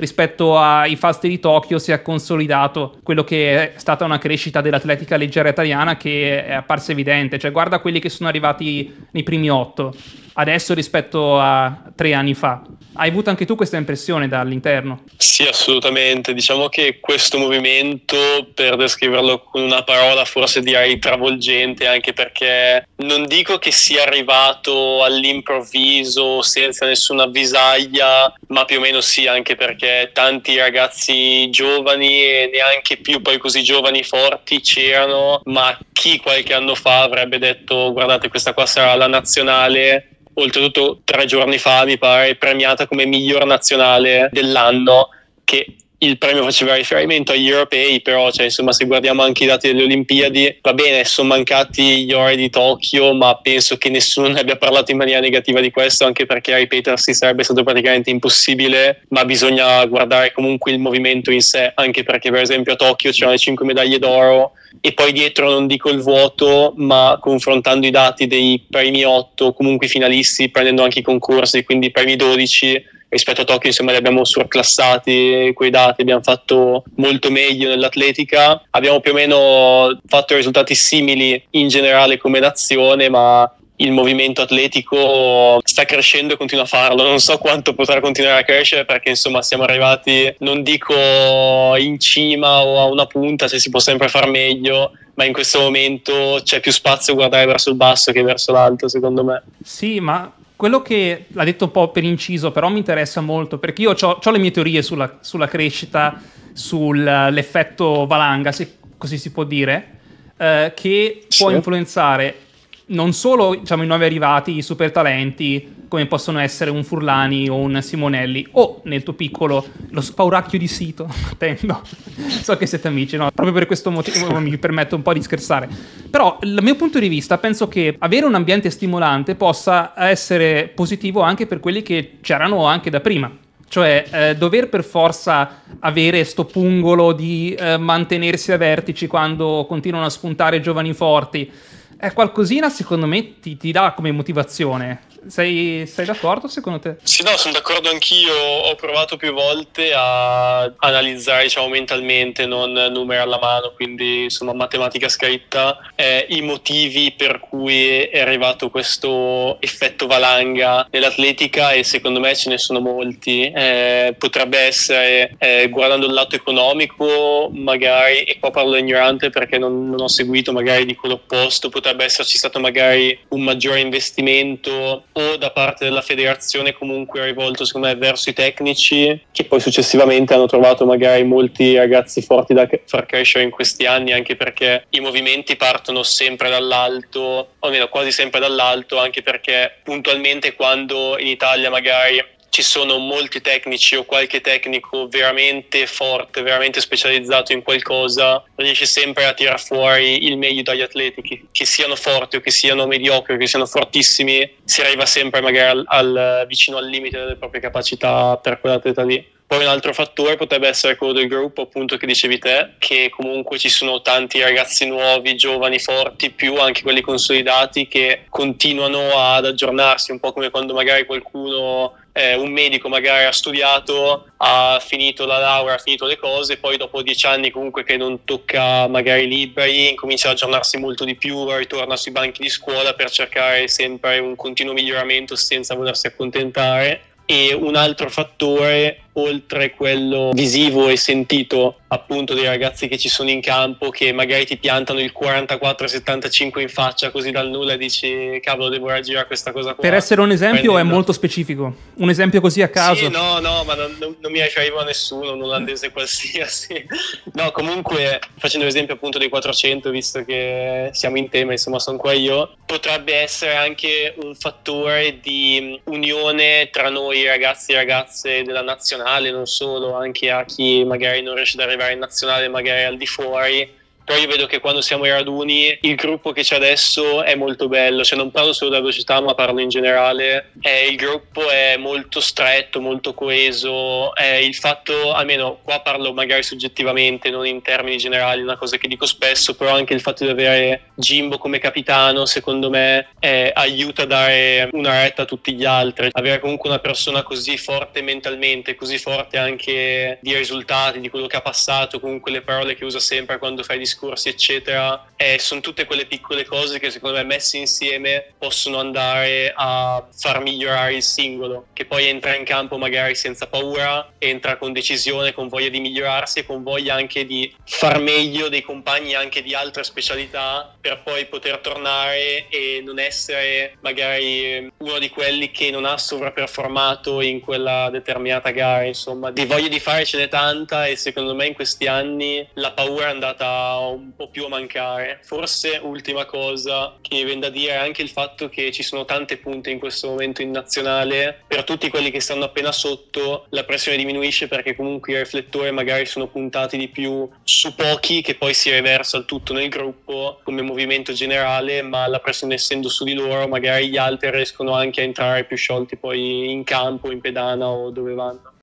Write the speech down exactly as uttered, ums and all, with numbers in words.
rispetto ai fasti di Tokyo si è consolidato quello che è stata una crescita dell'atletica leggera italiana che è apparsa evidente, cioè guarda quelli che sono arrivati nei primi otto adesso rispetto a tre anni fa. Hai avuto anche tu questa impressione dall'interno? Sì, assolutamente. Diciamo che questo movimento, per descriverlo con una parola, forse direi travolgente, anche perché non dico che sia arrivato all'improvviso senza nessuna avvisaglia, ma più o meno sì, anche perché tanti ragazzi giovani e neanche più poi così giovani forti c'erano, ma chi qualche anno fa avrebbe detto guardate questa qua sarà la nazionale, oltretutto tre giorni fa mi pare premiata come miglior nazionale dell'anno, che il premio faceva riferimento agli europei, però cioè, insomma, se guardiamo anche i dati delle Olimpiadi, va bene, sono mancati gli ori di Tokyo, ma penso che nessuno ne abbia parlato in maniera negativa di questo, anche perché ripetersi sarebbe stato praticamente impossibile, ma bisogna guardare comunque il movimento in sé, anche perché per esempio a Tokyo c'erano le cinque medaglie d'oro e poi dietro non dico il vuoto, ma confrontando i dati dei primi otto, comunque i finalisti, prendendo anche i concorsi, quindi i primi dodici, rispetto a Tokyo insomma li abbiamo surclassati quei dati, abbiamo fatto molto meglio nell'atletica, abbiamo più o meno fatto risultati simili in generale come nazione, ma il movimento atletico sta crescendo e continua a farlo, non so quanto potrà continuare a crescere perché insomma siamo arrivati, non dico in cima o a una punta, cioè si può sempre far meglio, ma in questo momento c'è più spazio a guardare verso il basso che verso l'alto secondo me. Sì, ma quello che l'ha detto un po' per inciso, però mi interessa molto, perché io ho, ho le mie teorie sulla, sulla crescita, sull'effetto valanga, se così si può dire, eh, che può sì. influenzare non solo diciamo, i nuovi arrivati, i super talenti, come possono essere un Furlani o un Simonelli, o nel tuo piccolo lo spauracchio di Sito, attendo, so che siete amici, no? Proprio per questo motivo mi permetto un po' di scherzare, però dal mio punto di vista penso che avere un ambiente stimolante possa essere positivo anche per quelli che c'erano anche da prima. Cioè, eh, dover per forza avere sto pungolo di eh, mantenersi a vertici quando continuano a spuntare giovani forti, è qualcosina secondo me ti, ti dà come motivazione. Sei, sei d'accordo secondo te? Sì, no, sono d'accordo anch'io, ho provato più volte a analizzare diciamo mentalmente, non numeri alla mano, quindi insomma matematica scritta, eh, i motivi per cui è arrivato questo effetto valanga nell'atletica e secondo me ce ne sono molti, eh, potrebbe essere eh, guardando il lato economico magari, e qua parlo ignorante perché non, non ho seguito magari di quello opposto, potrebbe esserci stato magari un maggiore investimento o da parte della federazione comunque rivolto secondo me verso i tecnici, che poi successivamente hanno trovato magari molti ragazzi forti da far crescere in questi anni, anche perché i movimenti partono sempre dall'alto, o almeno quasi sempre dall'alto, anche perché puntualmente quando in Italia magari ci sono molti tecnici o qualche tecnico veramente forte, veramente specializzato in qualcosa, riesce sempre a tirar fuori il meglio dagli atleti, che, che siano forti o che siano mediocri o che siano fortissimi, si arriva sempre magari al, al, vicino al limite delle proprie capacità per quell'atleta lì. Poi un altro fattore potrebbe essere quello del gruppo, appunto, che dicevi te, che comunque ci sono tanti ragazzi nuovi, giovani, forti, più anche quelli consolidati che continuano ad aggiornarsi, un po' come quando magari qualcuno, eh, un medico magari ha studiato, ha finito la laurea, ha finito le cose, poi dopo dieci anni comunque che non tocca magari libri, incomincia ad aggiornarsi molto di più, ritorna sui banchi di scuola per cercare sempre un continuo miglioramento senza volersi accontentare. E un altro fattore, oltre quello visivo e sentito appunto dei ragazzi che ci sono in campo, che magari ti piantano il quarantaquattro settantacinque in faccia così dal nulla e dici cavolo devo reagire a questa cosa qua. Per essere un esempio prendendo... è molto specifico, un esempio così a caso. Sì, no, no, ma non, non, non mi riferivo a nessuno, un olandese qualsiasi. No, comunque facendo l'esempio appunto dei quattrocento, visto che siamo in tema, insomma sono qua io, potrebbe essere anche un fattore di unione tra noi ragazzi e ragazze della nazionale, non solo, anche a chi magari non riesce ad arrivare in nazionale magari al di fuori, però io vedo che quando siamo ai raduni il gruppo che c'è adesso è molto bello, cioè non parlo solo della velocità ma parlo in generale, eh, il gruppo è molto stretto, molto coeso, eh, il fatto, almeno qua parlo magari soggettivamente, non in termini generali, una cosa che dico spesso, però anche il fatto di avere Jimbo come capitano secondo me eh, aiuta a dare una retta a tutti gli altri, avere comunque una persona così forte mentalmente, così forte anche di risultati, di quello che ha passato, comunque le parole che usa sempre quando fa i discorsi eccetera, eh, sono tutte quelle piccole cose che secondo me messe insieme possono andare a far migliorare il singolo, che poi entra in campo magari senza paura, entra con decisione, con voglia di migliorarsi, con voglia anche di far meglio dei compagni anche di altre specialità, per poi poter tornare e non essere magari uno di quelli che non ha sovraperformato in quella determinata gara. Insomma, di voglia di fare ce n'è tanta e secondo me in questi anni la paura è andata un po' più a mancare. Forse ultima cosa che mi viene da dire è anche il fatto che ci sono tante punte in questo momento in nazionale, per tutti quelli che stanno appena sotto la pressione diminuisce perché comunque i riflettori magari sono puntati di più su pochi, che poi si riversa il tutto nel gruppo come movimento generale, ma la pressione essendo su di loro magari gli altri riescono anche a entrare più sciolti poi in campo, in pedana o dove vanno.